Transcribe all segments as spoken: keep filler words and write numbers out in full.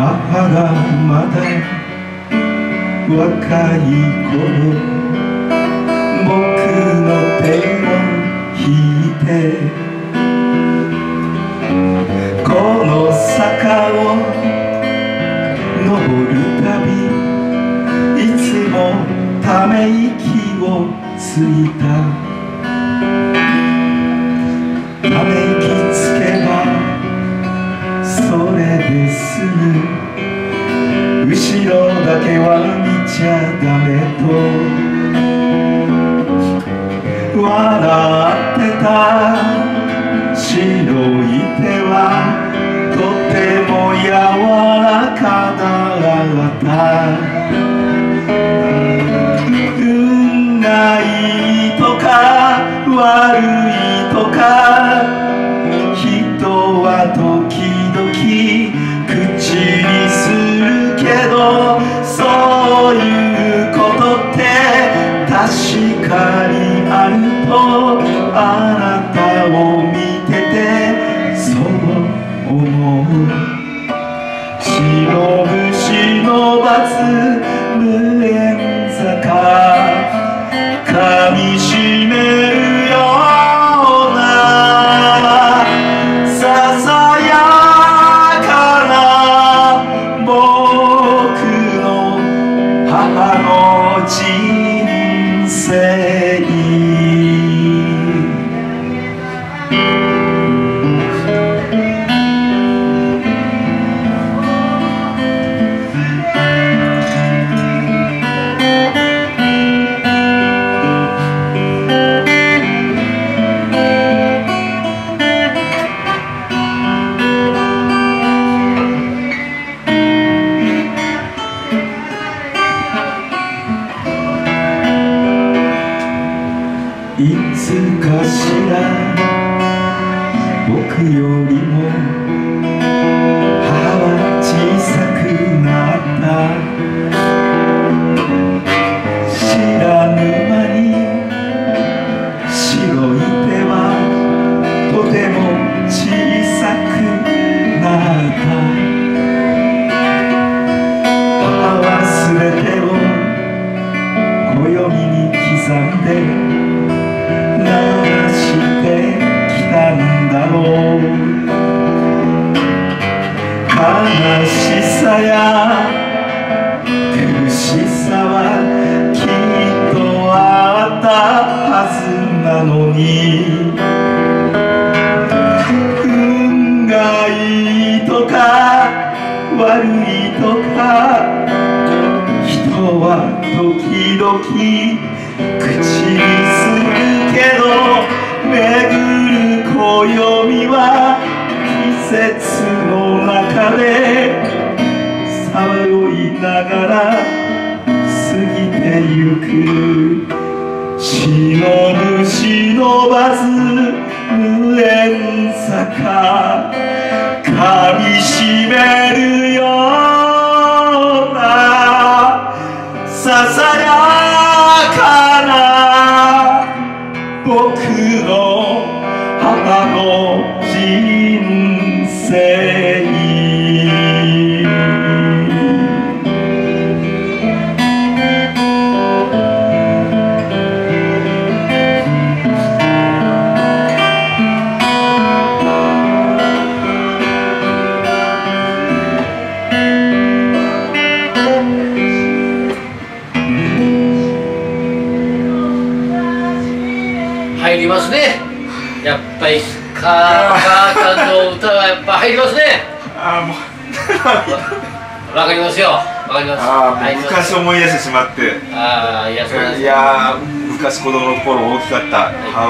母がまだ若い頃、僕の手を引いてこの坂を登るたび、いつもため息をついた。ため息つけばそれですぐ、後ろだけは見ちゃダメと笑ってた。白い手はとても柔らかだった。運がいいとか悪いとか、人は時々口にするけど、そういうことって確かにあると、あなたを見ててそう思う。白虫のバツ無縁坂、かみしめる母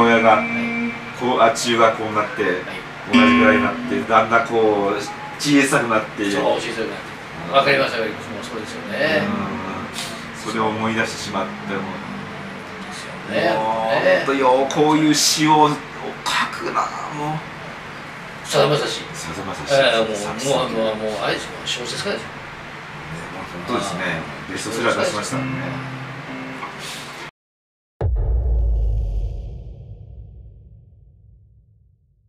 親がこう、あ、中学校になって、同じぐらいになって、だんだんこう小さくなって、そう、小さくなって、分かりました、もうそうですよね。それを思い出してしまって、もう、ね、本当よ、こういう詩を書くな、もう、さだまさし、さだまさし、もう、もう、もう、あれですよ、小説家ですよ、そうですね、ベストセラー出しましたね。